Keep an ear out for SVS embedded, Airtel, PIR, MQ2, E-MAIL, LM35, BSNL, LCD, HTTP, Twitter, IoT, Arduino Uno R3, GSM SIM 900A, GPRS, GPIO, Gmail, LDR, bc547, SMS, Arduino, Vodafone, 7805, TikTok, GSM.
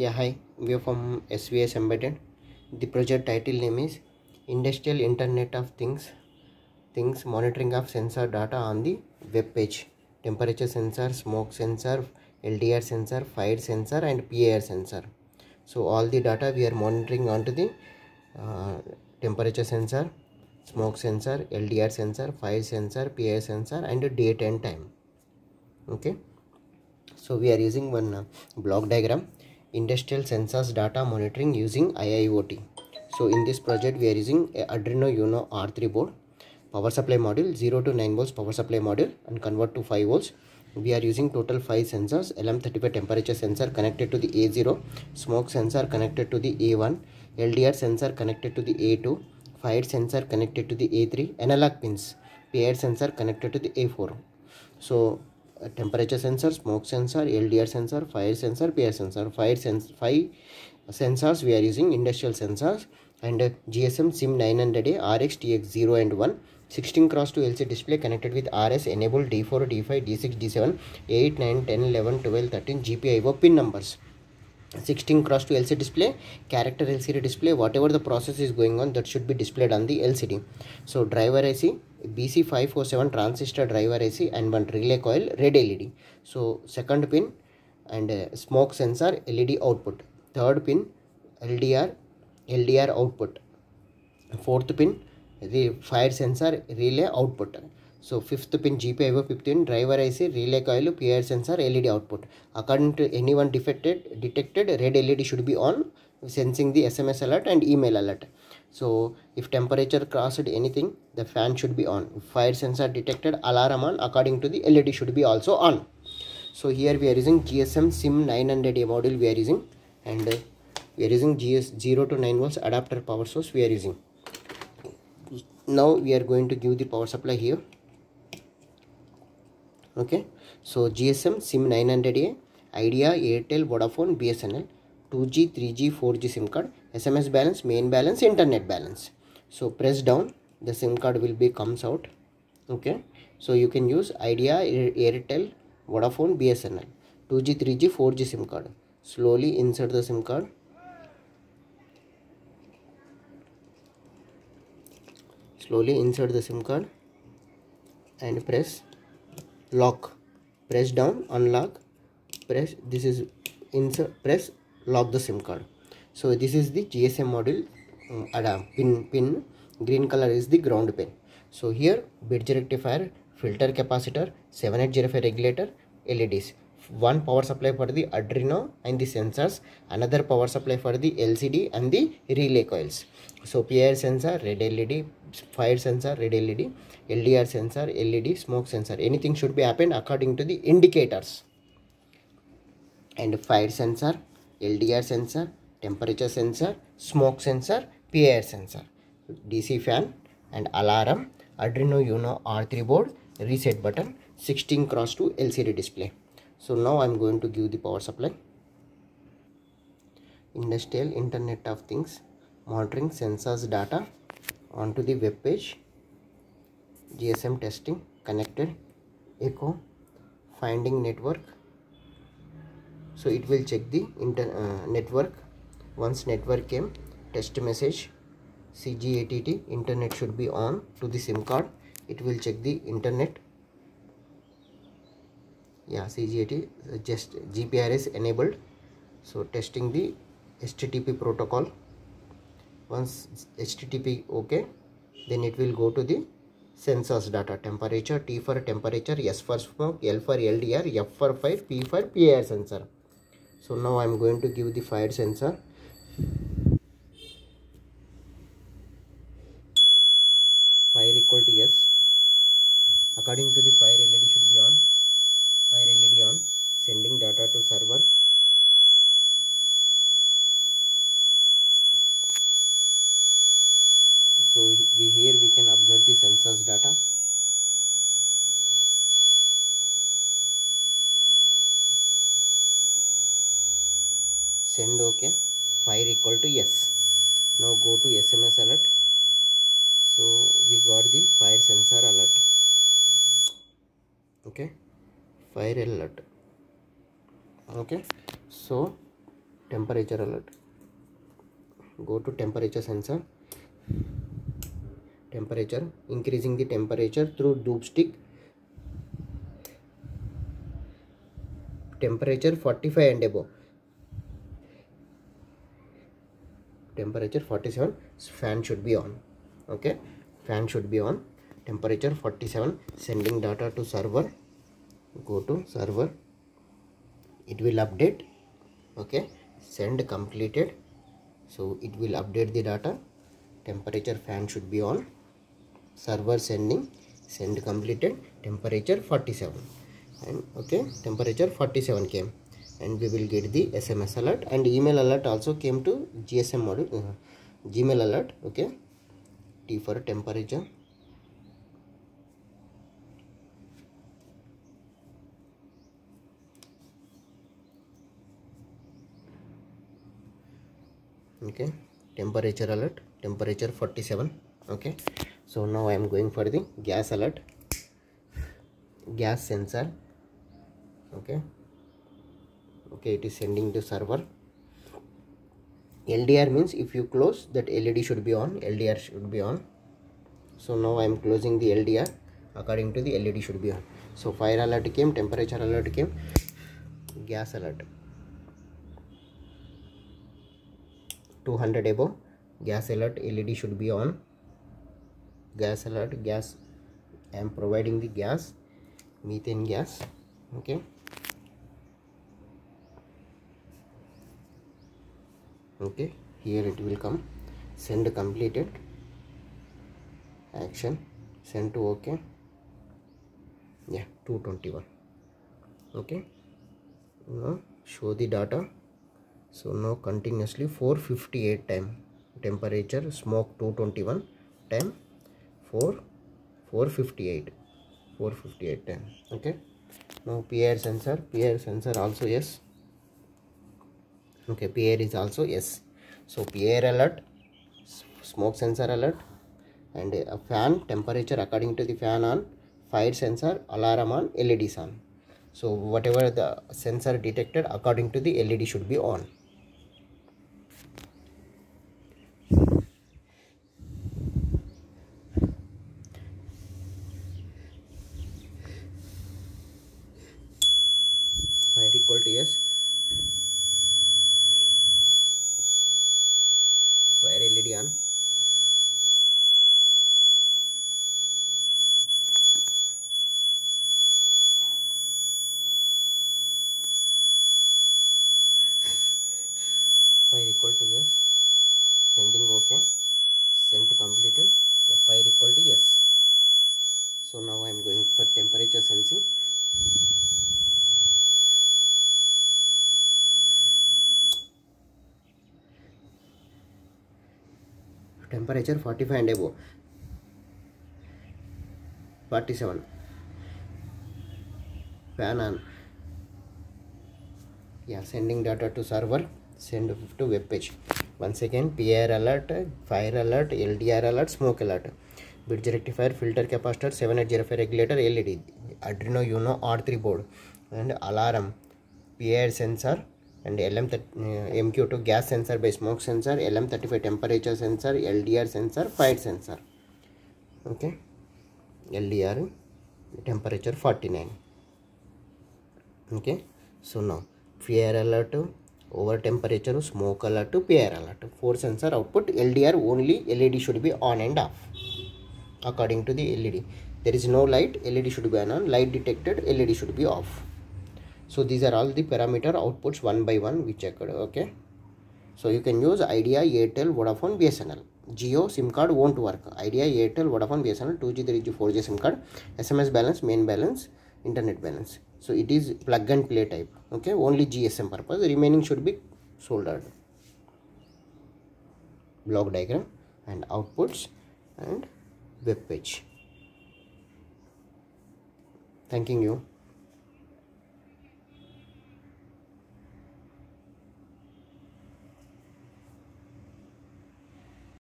Yeah, hi, we are from SVS Embedded. The project title name is Industrial Internet of Things monitoring of sensor data on the web page. Temperature sensor, smoke sensor, LDR sensor, fire sensor and PIR sensor. So all the data we are monitoring onto the temperature sensor, smoke sensor, LDR sensor, fire sensor, PIR sensor and date and time. Okay. So we are using one block diagram, industrial sensors data monitoring using IIoT. So in this project we are using a Arduino Uno R3 board, power supply module, 0 to 9 volts power supply module and convert to 5 volts. We are using total 5 sensors, LM35 temperature sensor connected to the A0, smoke sensor connected to the A1, LDR sensor connected to the A2, fire sensor connected to the A3, analog pins, PIR sensor connected to the A4. So temperature sensor, smoke sensor, LDR sensor, fire sensor, PIR sensor, five sensors we are using, industrial sensors, and GSM SIM 900A, RX, TX 0 and 1, 16x2 LCD display connected with RS, enable D4, D5, D6, D7, 8, 9, 10, 11, 12, 13, GPIO pin numbers. 16x2 LCD display, character LCD display, whatever the process is going on that should be displayed on the LCD. So driver IC, bc547 transistor driver IC and one relay coil, red LED. So second pin and smoke sensor LED output, third pin LDR output, fourth pin the fire sensor relay output. So fifth pin GPIO, fifth pin driver IC, relay coil, PIR sensor, LED output. According to anyone detected, red LED should be on, sensing the SMS alert and email alert. So if temperature crossed anything, the fan should be on. If fire sensor detected, alarm on. According to the LED should be also on. So here we are using GSM SIM 900A module we are using, and we are using GS 0 to 9 volts adapter power source we are using. Now we are going to give the power supply here. Okay, so GSM SIM 900A, Idea, Airtel, Vodafone, BSNL, 2G, 3G, 4G SIM card, SMS balance, main balance, internet balance. So press down, the SIM card will be comes out. Okay, so you can use Idea, Airtel, Vodafone, BSNL, 2G, 3G, 4G SIM card. Slowly insert the SIM card. Slowly insert the SIM card and press lock, press down, unlock, press, this is insert, press lock the SIM card. So this is the GSM module pin, green color is the ground pin. So here bridge rectifier, filter capacitor, 7805 regulator, LEDs, one power supply for the Arduino and the sensors, another power supply for the LCD and the relay coils. So PIR sensor, red LED, fire sensor, red LED, LDR sensor, LED, smoke sensor, anything should be happened according to the indicators. And fire sensor, LDR sensor, temperature sensor, smoke sensor, PIR sensor, DC fan and alarm, Arduino Uno R3 board, reset button, 16x2 LCD display. So now I am going to give the power supply. Industrial Internet of Things monitoring sensors data onto the web page. GSM testing, connected, echo, finding network. So it will check the network. Once network came, test message, CGATT, internet should be on to the SIM card. It will check the internet. Yeah, CGAT, just GPRS enabled. So testing the HTTP protocol. Once HTTP OK, then it will go to the sensors data. Temperature, T for temperature, S for smoke, L for LDR, F for fire, P for PIR sensor. So now I am going to give the fire sensor. Fire equal to S. According to the fire LED should be on. Fire LED on, sending data to server. So here we can observe the sensors data. Send OK. Fire equal to yes. Now go to SMS alert. So we got the fire sensor alert. Okay. Fire alert. Okay, so temperature alert. Go to temperature sensor, temperature, increasing the temperature through dipstick. Temperature 45 and above, temperature 47, fan should be on. Okay, fan should be on. Temperature 47, sending data to server. Go to server, it will update. Okay, send completed, so it will update the data. Temperature, fan should be on. Server sending, send completed, temperature 47. And okay, temperature 47 came, and we will get the SMS alert, and email alert also came to GSM module, Gmail alert. Okay, T for temperature, okay, temperature alert, temperature 47. Okay, so now I am going for the gas alert, gas sensor. Okay, okay, it is sending to server. LDR means if you close, that LED should be on, LDR should be on. So now I am closing the LDR, according to the LED should be on. So fire alert came, temperature alert came, gas alert, 200 above, gas alert, LED should be on. Gas alert, gas, I am providing the gas, methane gas. Okay, okay, here it will come, send completed, action, send to okay. Yeah, 221. Okay, now show the data. So now continuously 458 time, temperature smoke 221 time, 458 time. Okay, now PR sensor also yes. Okay, PR is also yes. So PR alert, smoke sensor alert, and a fan, temperature according to the fan on, fire sensor, alarm on, LEDs on. So whatever the sensor detected, according to the LED should be on. Fire equal to yes. Fire LED on. Fire equal to yes. Sending okay. Sent completed. Yeah, fire equal to yes. So now I am going for temperature sensing. Temperature 45 and above, 47, fan on. Yeah, sending data to server, send to web page. Once again, PR alert, fire alert, LDR alert, smoke alert, bridge rectifier, filter capacitor, 7805 regulator, LED, Arduino Uno R3 board, and alarm, PR sensor, and MQ2 gas sensor by smoke sensor, LM35 temperature sensor, LDR sensor, fire sensor. Okay, LDR, temperature 49. Okay, so now fire alert, over temperature, smoke alert, PR alert, 4 sensor output. LDR only, LED should be on and off according to the LED. There is no light, LED should be on, light detected, LED should be off. So these are all the parameter outputs one by one we checked. Okay, so you can use Idea, Airtel, Vodafone, BSNL. Geo SIM card won't work. Idea, Airtel, Vodafone, BSNL, 2G, 3G, 4G SIM card, SMS balance, main balance, internet balance. So it is plug and play type. Okay, only GSM purpose. The remaining should be soldered. Block diagram and outputs and web page. Thanking you.